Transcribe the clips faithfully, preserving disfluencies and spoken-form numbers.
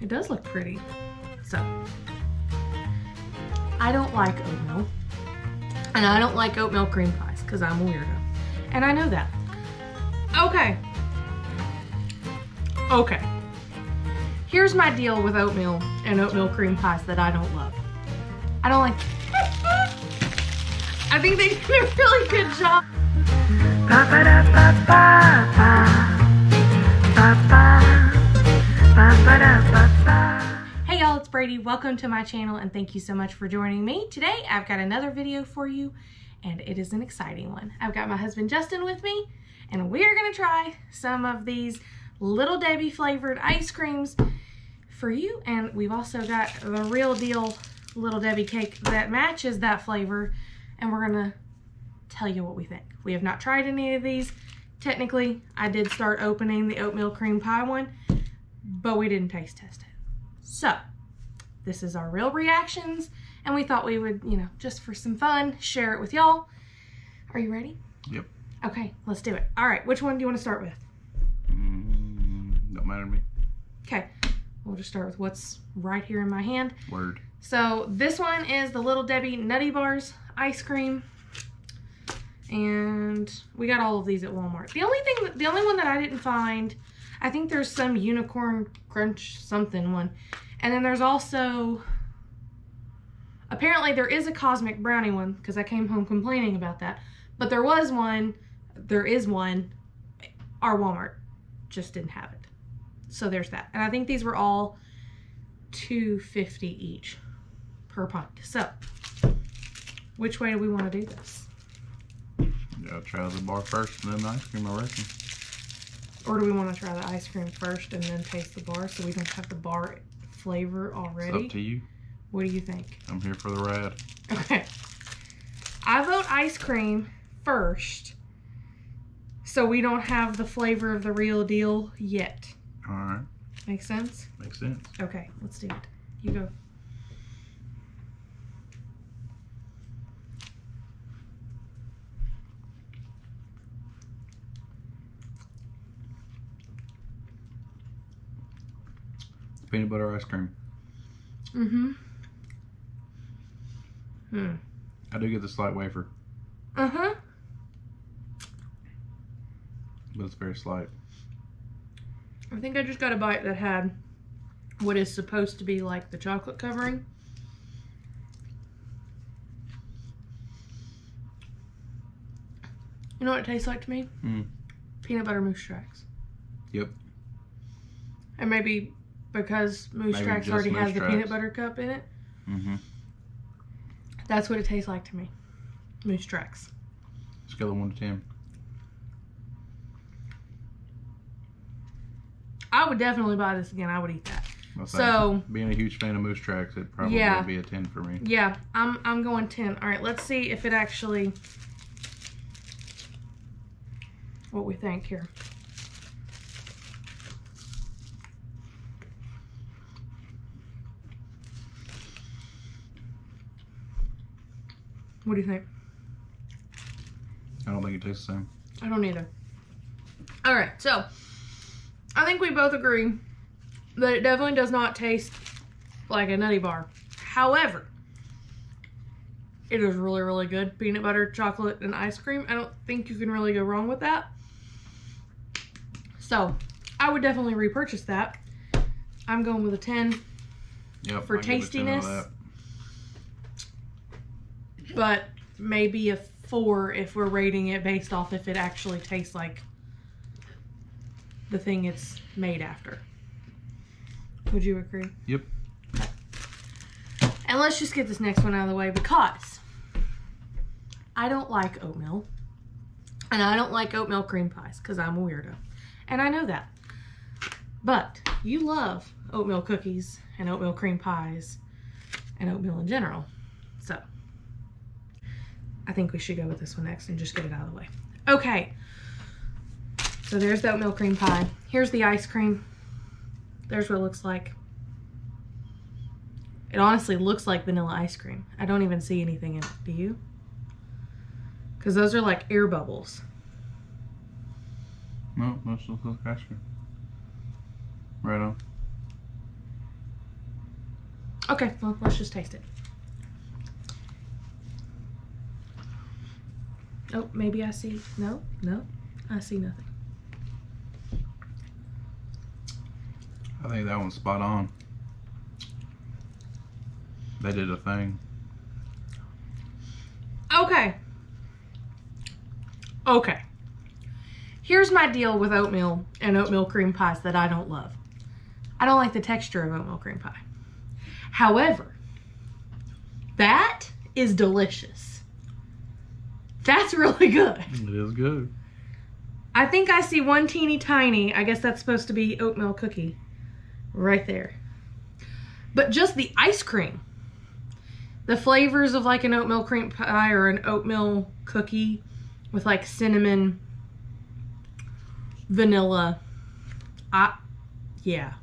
It does look pretty. So, I don't like oatmeal. And I don't like oatmeal cream pies because I'm a weirdo. And I know that. Okay. Okay. Here's my deal with oatmeal and oatmeal cream pies that I don't love. I don't like... I think they did a really good job. Hey y'all, it's Brady. Welcome to my channel and thank you so much for joining me. Today I've got another video for you and it is an exciting one. I've got my husband Justin with me and we are going to try some of these Little Debbie flavored ice creams for you, and we've also got the real deal Little Debbie cake that matches that flavor, and we're gonna tell you what we think. We have not tried any of these. Technically, I did start opening the oatmeal cream pie one, but we didn't taste test it. So, this is our real reactions, and we thought we would, you know, just for some fun, share it with y'all. Are you ready? Yep. Okay, let's do it. All right, which one do you want to start with? Mm, don't matter to me. Okay, we'll just start with what's right here in my hand. Word. So this one is the Little Debbie Nutty Bars ice cream, and we got all of these at Walmart. The only thing, the only one that I didn't find, I think there's some unicorn crunch something one, and then there's also, apparently there is a Cosmic Brownie one because I came home complaining about that, but there was one, there is one, our Walmart just didn't have it. So there's that, and I think these were all two fifty each per pint. So, which way do we want to do this? Yeah, I'll try the bar first and then the ice cream, I reckon. Or do we want to try the ice cream first and then taste the bar so we don't have the bar flavor already? It's up to you. What do you think? I'm here for the ride. Okay. I vote ice cream first so we don't have the flavor of the real deal yet. All right. Make sense? Makes sense. Okay, let's do it. You go. Peanut butter ice cream. Mm-hmm. Hmm. I do get the slight wafer. Uh-huh. But it's very slight. I think I just got a bite that had what is supposed to be like the chocolate covering. You know what it tastes like to me? Mm. Peanut butter Moose Tracks. Yep. And maybe because Moose Tracks already has the peanut butter cup in it. Mm-hmm. That's what it tastes like to me. Moose Tracks. Scale of one to ten. I would definitely buy this again. I would eat that. Well, so being a huge fan of Moose Tracks, it probably yeah, would be a ten for me. Yeah, I'm I'm going ten. All right, let's see if it actually what we think here. What do you think? I don't think it tastes the same. I don't either. All right, so. I think we both agree that it definitely does not taste like a nutty bar. However, it is really, really good. Peanut butter, chocolate, and ice cream. I don't think you can really go wrong with that. So, I would definitely repurchase that. I'm going with a ten yep, for tastiness. But maybe a four if we're rating it based off if it actually tastes like the thing it's made after. Would you agree? Yep. And let's just get this next one out of the way because I don't like oatmeal and I don't like oatmeal cream pies because I'm a weirdo and I know that. But you love oatmeal cookies and oatmeal cream pies and oatmeal in general. So I think we should go with this one next and just get it out of the way. Okay. So there's the oatmeal cream pie. Here's the ice cream. There's what it looks like. It honestly looks like vanilla ice cream. I don't even see anything in it, do you? Because those are like air bubbles. No, those look like ice cream. Right on. Okay, well, let's just taste it. Oh, maybe I see. No, no, I see nothing. I think that one's spot on. They did a thing. Okay. Okay. Here's my deal with oatmeal and oatmeal cream pies that I don't love. I don't like the texture of oatmeal cream pie. However, that is delicious. That's really good. It is good. I think I see one teeny tiny, I guess that's supposed to be oatmeal cookie, right there. But just the ice cream, the flavors of like an oatmeal cream pie or an oatmeal cookie with like cinnamon, vanilla, I, yeah.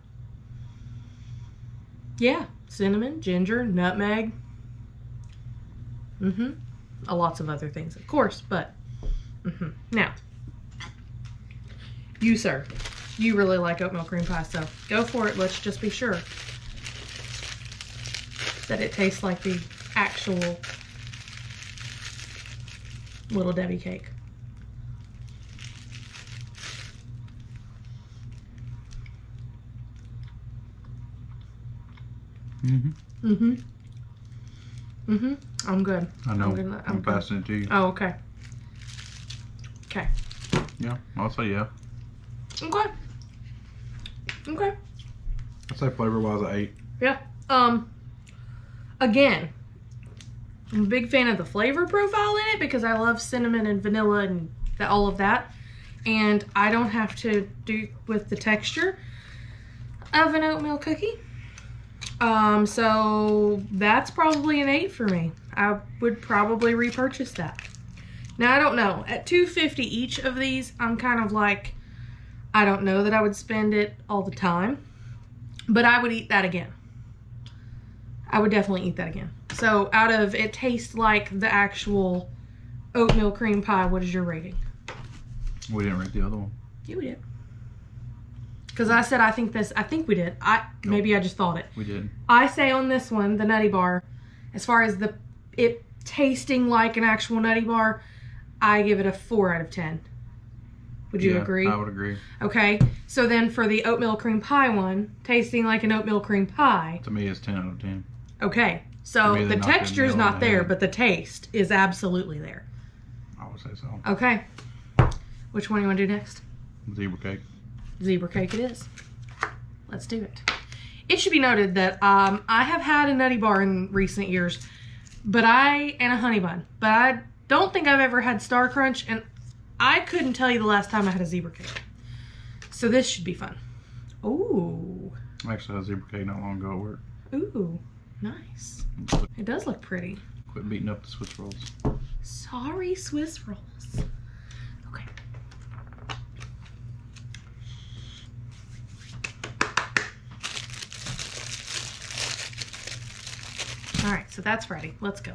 Yeah, cinnamon, ginger, nutmeg, mm-hmm. Uh, lots of other things, of course, but, mm-hmm. Now, you, sir, you really like oatmeal cream pie, so go for it. Let's just be sure that it tastes like the actual Little Debbie cake. Mm-hmm. Mm-hmm. Mm-hmm. I'm good. I know. I'm, good. I'm, I'm good. Passing it to you. Oh, okay. Okay. Yeah, I'll say yeah. Okay. Okay. I'd say flavor-wise, I ate. Yeah. Um. Again, I'm a big fan of the flavor profile in it because I love cinnamon and vanilla and the, all of that. And I don't have to do with the texture of an oatmeal cookie. Um, so that's probably an eight for me. I would probably repurchase that. Now, I don't know. At two fifty each of these, I'm kind of like, I don't know that I would spend it all the time, but I would eat that again. I would definitely eat that again. So out of it tastes like the actual oatmeal cream pie, what is your rating? We didn't rate the other one. Yeah, we did. Because I said I think this, I think we did. I nope. Maybe I just thought it. We did. I say on this one, the Nutty Bar, as far as the it tasting like an actual Nutty Bar, I give it a four out of ten. Would you yeah, agree? I would agree. Okay. So then for the oatmeal cream pie one, tasting like an oatmeal cream pie. To me, it's ten out of ten. Okay. So me, the texture is not there, but the taste is absolutely there. I would say so. Okay. Which one do you want to do next? Zebra cake. Zebra cake it is. Let's do it. It should be noted that um, I have had a Nutty Bar in recent years, but I and a Honey Bun, but I don't think I've ever had Star Crunch, and I couldn't tell you the last time I had a Zebra cake. So this should be fun. Ooh. I actually had a Zebra cake not long ago at work. Ooh, nice. It does look pretty. Quit beating up the Swiss Rolls. Sorry, Swiss Rolls. Okay. All right, so that's Friday. Let's go.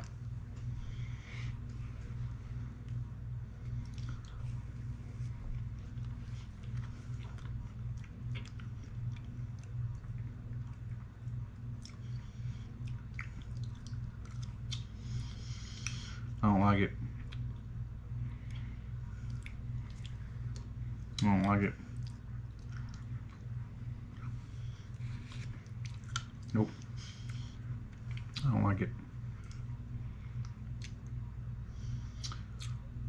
I don't like it. I don't like it. Nope. I don't like it.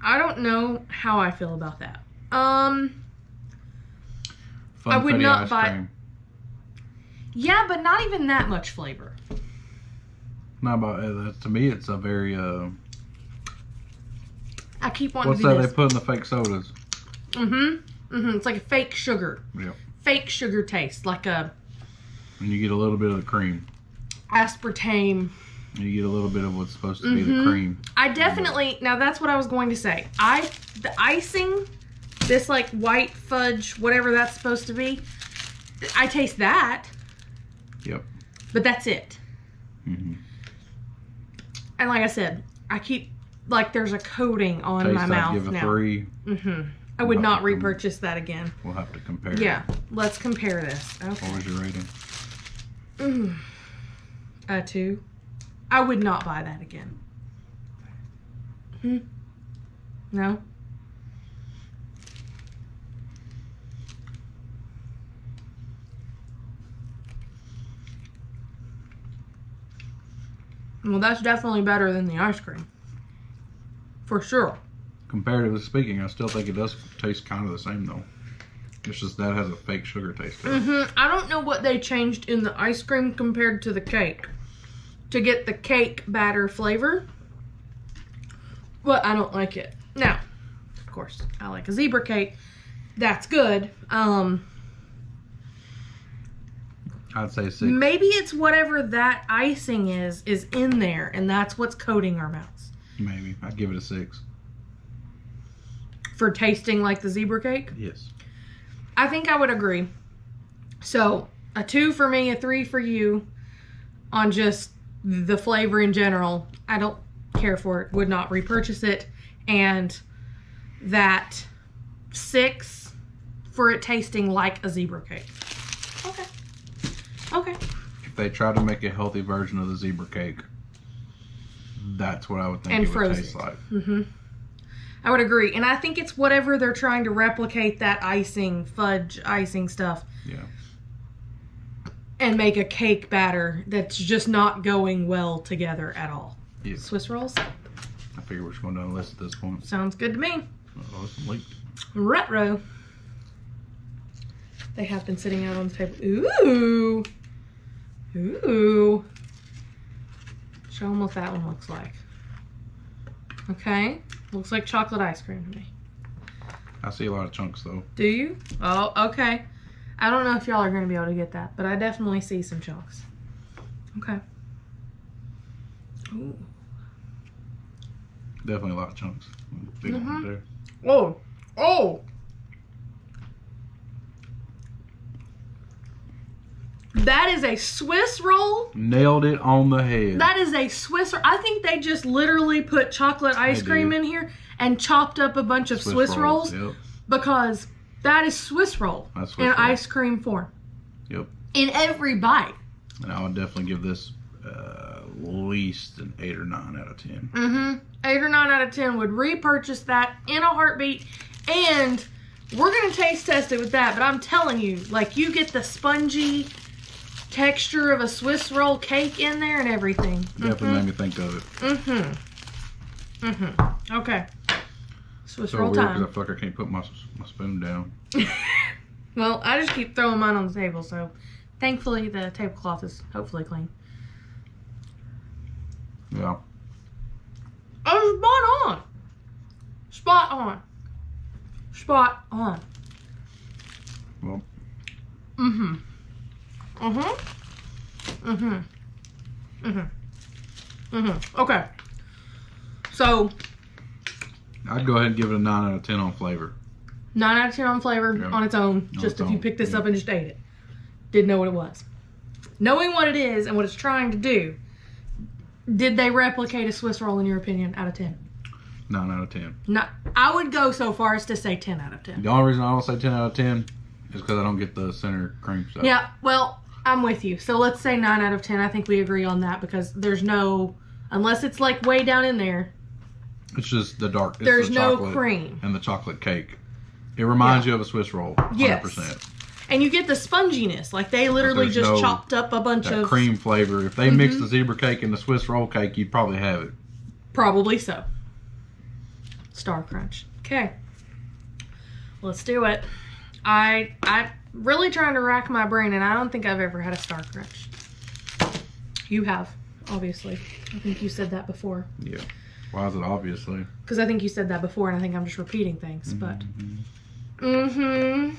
I don't know how I feel about that. Um, Funfetti I would not ice buy. Cream. Yeah, but not even that much flavor. Not about to me. It's a very. Uh, I keep wanting. What's to do that this. They put in the fake sodas? Mm-hmm. Mm-hmm. It's like a fake sugar. Yeah. Fake sugar taste, like a. And you get a little bit of the cream. Aspartame. You get a little bit of what's supposed to mm-hmm. be the cream. I definitely, now that's what I was going to say. I, the icing, this like white fudge, whatever that's supposed to be, I taste that. Yep. But that's it. Mm-hmm. And like I said, I keep, like there's a coating on taste my mouth give a now. Three. Mm-hmm. I would we'll not repurchase that again. We'll have to compare. Yeah, let's compare this. Okay. What was your rating? Mm. uh, too. I would not buy that again. Hmm. No. Well, that's definitely better than the ice cream. For sure. Comparatively speaking, I still think it does taste kind of the same, though. It's just that has a fake sugar taste to it. Mm-hmm. I don't know what they changed in the ice cream compared to the cake to get the cake batter flavor. But I don't like it. Now, of course, I like a zebra cake. That's good. Um, I'd say six. Maybe it's whatever that icing is, is in there, and that's what's coating our mouths. Maybe. I'd give it a six. For tasting like the zebra cake? Yes. I think I would agree. So, a two for me, a three for you on just the flavor in general. I don't care for it. Would not repurchase it. And that six for it tasting like a zebra cake. Okay. Okay. If they try to make a healthy version of the zebra cake, that's what I would think and it would taste like. Mm-hmm. I would agree. And I think it's whatever they're trying to replicate that icing, fudge icing stuff. Yeah. And make a cake batter that's just not going well together at all. Yeah. Swiss rolls? I figure we're just going down the list at this point. Sounds good to me. Oh, it's leaked. Retro. They have been sitting out on the table. Ooh. Ooh. Show them what that one looks like. Okay. Looks like chocolate ice cream to me. I see a lot of chunks, though. Do you? Oh, okay. I don't know if y'all are going to be able to get that, but I definitely see some chunks. Okay. Ooh. Definitely a lot of chunks. Big mm-hmm. one there. Oh. Oh. That is a Swiss roll. Nailed it on the head. That is a Swiss roll. I think they just literally put chocolate ice cream in here and chopped up a bunch of Swiss, Swiss rolls. rolls yep. Because that is Swiss roll Swiss in roll. ice cream form. Yep. In every bite. And I would definitely give this uh, at least an eight or nine out of ten. Mm-hmm. eight or nine out of ten would repurchase that in a heartbeat. And we're going to taste test it with that. But I'm telling you, like, you get the spongy texture of a Swiss roll cake in there and everything. Definitely mm-hmm. made me think of it. Mm-hmm. Mm-hmm. Okay. Swiss so roll weird, time. I feel like I can't put my, my spoon down. Well, I just keep throwing mine on the table, so thankfully the tablecloth is hopefully clean. Yeah. Oh, spot on. Spot on. Spot on. Well. Mm-hmm. Mm-hmm. Mm-hmm. Mm-hmm. Mm-hmm. Okay. So. I'd go ahead and give it a nine out of ten on flavor. nine out of ten on flavor yeah. on its own. On just its if own. you picked this yeah. up and just ate it. Didn't know what it was. Knowing what it is and what it's trying to do, did they replicate a Swiss roll in your opinion out of ten? nine out of ten. No, I would go so far as to say ten out of ten. The only reason I don't say ten out of ten is because I don't get the center cream stuff. Yeah, well, I'm with you. So let's say nine out of ten. I think we agree on that because there's no, unless it's like way down in there. It's just the dark. It's there's the no cream. And the chocolate cake. It reminds yeah. you of a Swiss roll. one hundred percent. Yes. And you get the sponginess. Like they literally just no, chopped up a bunch that of. cream flavor. If they mm-hmm. mix the zebra cake and the Swiss roll cake, you'd probably have it. Probably so. Star Crunch. Okay. Let's do it. I, I'm really trying to rack my brain, and I don't think I've ever had a Star Crunch. You have, obviously. I think you said that before. Yeah. Why is it obviously? Because I think you said that before, and I think I'm just repeating things, mm-hmm. but. Mm-hmm.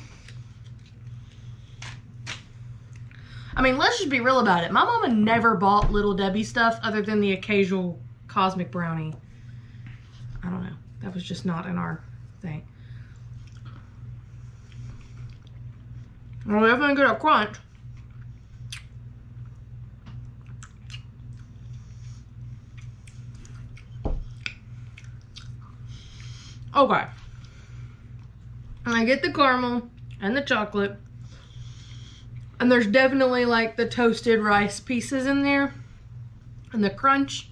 I mean, let's just be real about it. My mama never bought Little Debbie stuff other than the occasional Cosmic Brownie. I don't know. That was just not in our thing. Well, we definitely get a crunch. Okay. And I get the caramel and the chocolate. And there's definitely like the toasted rice pieces in there. and the crunch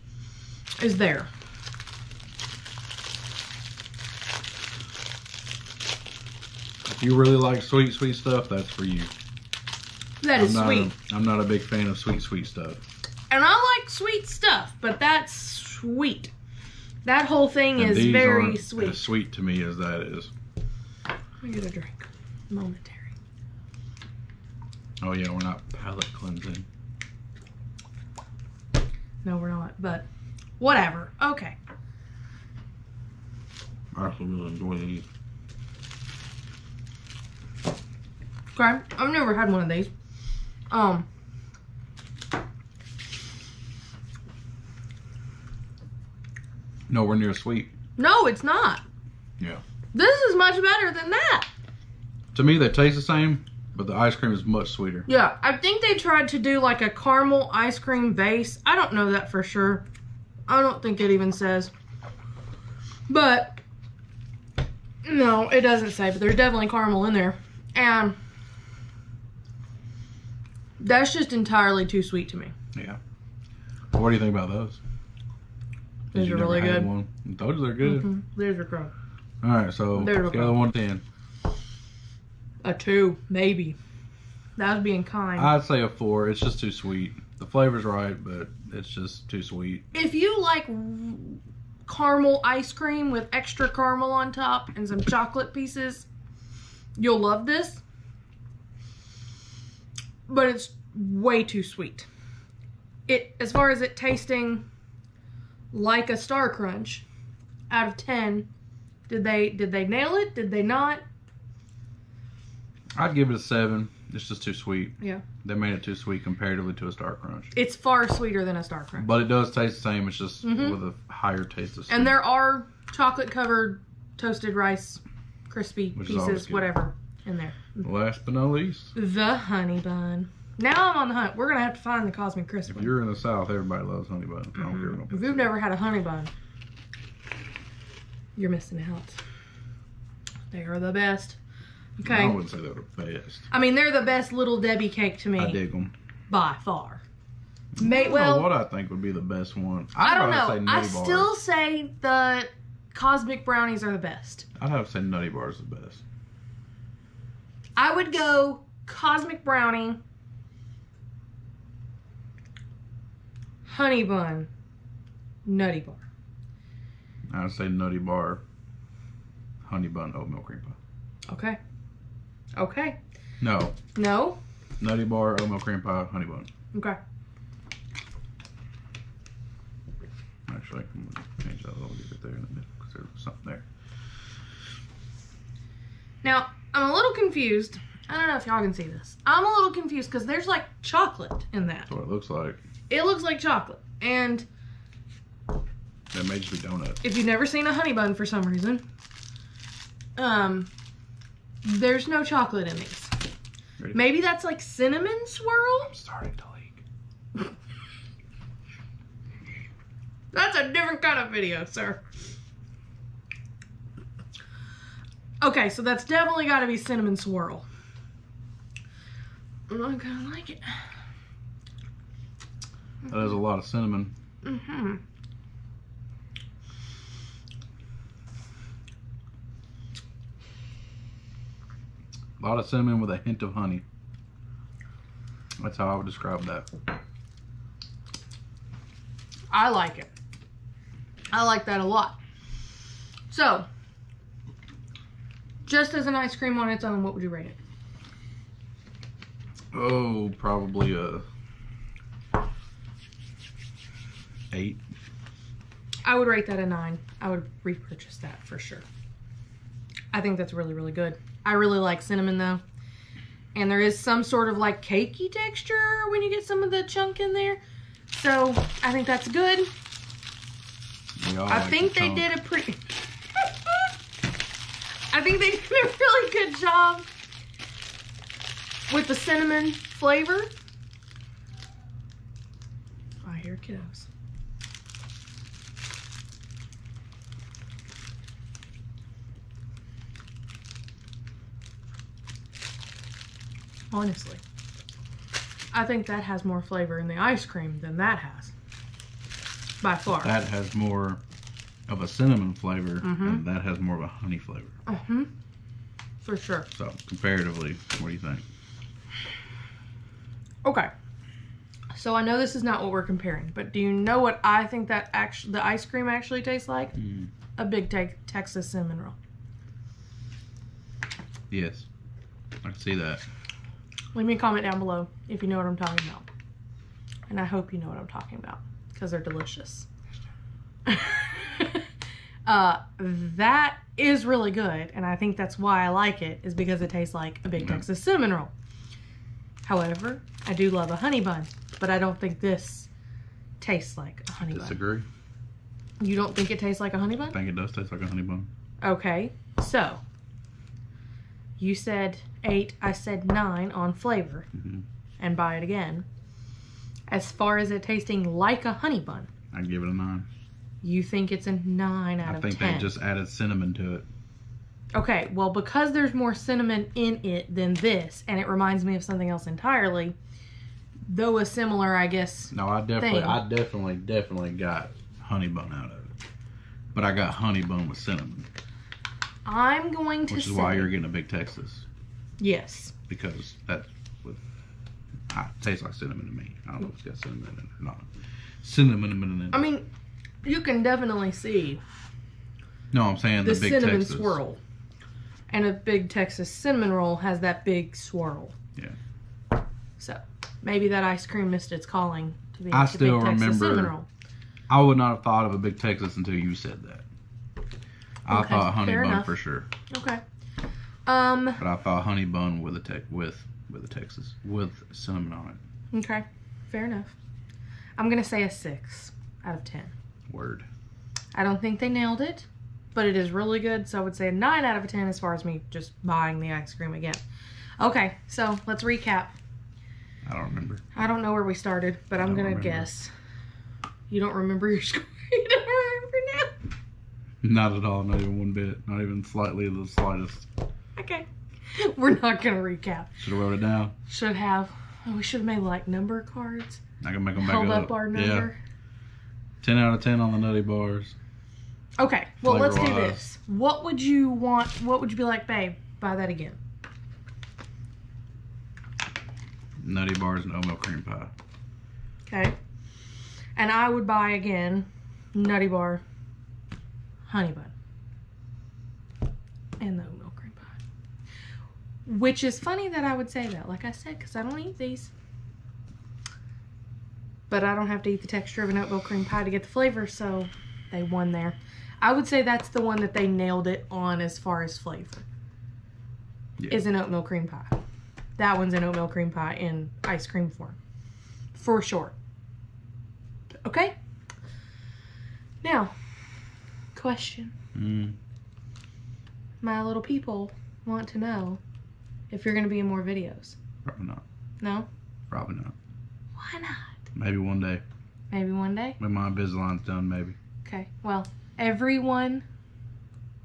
is there. If you really like sweet, sweet stuff, that's for you. That is sweet. I'm not a big fan of sweet, sweet stuff. And I like sweet stuff, but that's sweet. That whole thing is very sweet. As sweet to me as that is. I'm gonna drink. Momentary. Oh yeah, we're not palate cleansing. No, we're not, but whatever. Okay. I actually really enjoy these. Okay, I've never had one of these. Um. Nowhere near sweet. No, it's not. Yeah. This is much better than that. To me, they taste the same, but the ice cream is much sweeter. Yeah, I think they tried to do like a caramel ice cream base. I don't know that for sure. I don't think it even says. But, no, it doesn't say, but there's definitely caramel in there. And that's just entirely too sweet to me. Yeah. Well, what do you think about those? These are really good. One? I told you they're good. Mm-hmm. There's your crumb. All right, so the other one ten. A two, maybe. That was being kind. I'd say a four. It's just too sweet. The flavor's right, but it's just too sweet. If you like caramel ice cream with extra caramel on top and some chocolate pieces, you'll love this. But it's way too sweet. It, as far as it tasting like a Star Crunch, out of ten, did they did they nail it? Did they not? I'd give it a seven. It's just too sweet. Yeah. They made it too sweet comparatively to a Star Crunch. It's far sweeter than a Star Crunch. But it does taste the same. It's just mm-hmm. with a higher taste of sweet. And there are chocolate covered toasted rice crispy Which pieces, whatever, in there. Last but not least, the honey bun. Now I'm on the hunt. We're gonna have to find the Cosmic Crispy. If you're in the South, everybody loves honey bun. Mm-hmm. I don't care what if you've never had a honey bun, you're missing out. They are the best. Okay. I wouldn't say they're the best. I mean, they're the best Little Debbie cake to me. I dig them by far. May, I don't well, know what I think would be the best one. I'd I don't know. Say Nutty I bars. Still say the Cosmic Brownies are the best. I'd have to say Nutty Bars is the best. I would go Cosmic Brownie, Honey Bun, Nutty Bar. I'd say Nutty Bar, Honey Bun, Oatmeal Cream Pie. Okay. Okay. No. No? Nutty Bar, Oatmeal Cream Pie, Honey Bun. Okay. Actually, I'm going to change that a little bit there in the middle because there was something there. Now, I'm a little confused. I don't know if y'all can see this. I'm a little confused because there's like chocolate in that. That's what it looks like. It looks like chocolate. And that may just be donut. If you've never seen a honey bun for some reason, um, there's no chocolate in these. Ready? Maybe that's like cinnamon swirl? I'm starting to leak. That's a different kind of video, sir. Okay, so that's definitely got to be cinnamon swirl. I'm not going to like it. That is a lot of cinnamon. Mm-hmm. A lot of cinnamon with a hint of honey. That's how I would describe that. I like it. I like that a lot. So, just as an ice cream on its own, what would you rate it? Oh, probably a eight. I would rate that a nine. I would repurchase that for sure. I think that's really, really good. I really like cinnamon though. And there is some sort of like cakey texture when you get some of the chunk in there. So I think that's good. I think they did a pretty I think they did a really good job with the cinnamon flavor. I hear kiddos. Honestly, I think that has more flavor in the ice cream than that has. by far. That has more of a cinnamon flavor, mm-hmm. and that has more of a honey flavor. Mm-hmm. For sure. So, comparatively, what do you think? Okay. So, I know this is not what we're comparing, but do you know what I think that actually the ice cream actually tastes like? Mm. A big te Texas cinnamon roll. Yes. I can see that. Leave me a comment down below if you know what I'm talking about. And I hope you know what I'm talking about, because they're delicious. uh, that is really good, and I think that's why I like it, is because it tastes like a big yeah. Texas cinnamon roll. However, I do love a honey bun, but I don't think this tastes like a honey Disagree. bun. Disagree. You don't think it tastes like a honey bun? I think it does taste like a honey bun. Okay, so you said eight, I said nine on flavor, mm-hmm. and buy it again. As far as it tasting like a honey bun, I'd give it a nine. You think it's a nine out of ten? I think they just added cinnamon to it. Okay, well, because there's more cinnamon in it than this, and it reminds me of something else entirely, though a similar, I guess. No, I definitely, thing. I definitely, definitely got honey bun out of it, but I got honey bun with cinnamon. I'm going to. Which is say, why you're getting a big Texas. Yes. Because that's with. It tastes like cinnamon to me. I don't know if it's got cinnamon in it or not. Cinnamon in it. I mean, you can definitely see. No, I'm saying the, the big cinnamon Texas. swirl. And a big Texas cinnamon roll has that big swirl. Yeah. So, maybe that ice cream missed its calling to be I like still a big remember, Texas cinnamon roll. I would not have thought of a big Texas until you said that. I okay, thought honey bun enough. for sure. Okay. Um. But I thought honey bun with a tech with. with the Texas, with cinnamon on it. Okay, fair enough. I'm going to say a six out of ten. Word. I don't think they nailed it, but it is really good, so I would say a nine out of ten as far as me just buying the ice cream again. Okay, so let's recap. I don't remember. I don't know where we started, but I'm going to guess. You don't remember your score? You don't remember now? Not at all, not even one bit. Not even slightly the slightest. Okay. We're not going to recap. Should have wrote it down. Should have. Oh, we should have made like number cards. I can make them back up. Held up our number. Yeah. ten out of ten on the Nutty Bars. Okay. Well, let's do this. What would you want? What would you be like, babe? Buy that again. Nutty Bars and Oatmeal Cream Pie. Okay. And I would buy again Nutty Bar, Honey Bun, and the Oatmeal. Which is funny that I would say that, like I said, because I don't eat these. But I don't have to eat the texture of an oatmeal cream pie to get the flavor, so they won there. I would say that's the one that they nailed it on as far as flavor. Yeah. Is an oatmeal cream pie. That one's an oatmeal cream pie in ice cream form. For sure. Okay? Now, question. Mm. My little people want to know if you're going to be in more videos. Probably not. No? Probably not. Why not? Maybe one day. Maybe one day? When my Invisalign's done, maybe. Okay. Well, everyone,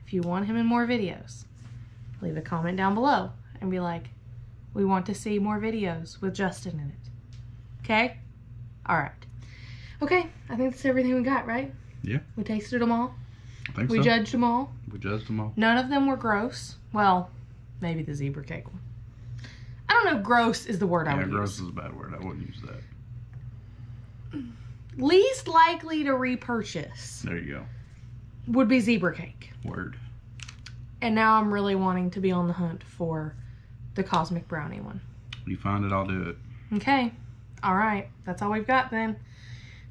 if you want him in more videos, leave a comment down below and be like, we want to see more videos with Justin in it. Okay? All right. Okay. I think that's everything we got, right? Yeah. We tasted them all. I think we so. We judged them all. We judged them all. None of them were gross. Well, maybe the zebra cake one. I don't know if gross is the word yeah, I would gross use. gross is a bad word. I wouldn't use that. Least likely to repurchase. There you go. Would be zebra cake. Word. And now I'm really wanting to be on the hunt for the Cosmic Brownie one. When you find it, I'll do it. Okay. All right. That's all we've got then.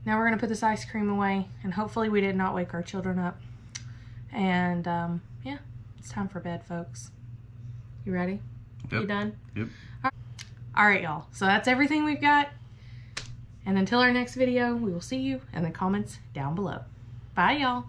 Now we're going to put this ice cream away. And hopefully we did not wake our children up. And, um, yeah. It's time for bed, folks. You ready? Yep. You done? Yep. All right, y'all. So that's everything we've got. And until our next video, we will see you in the comments down below. Bye, y'all.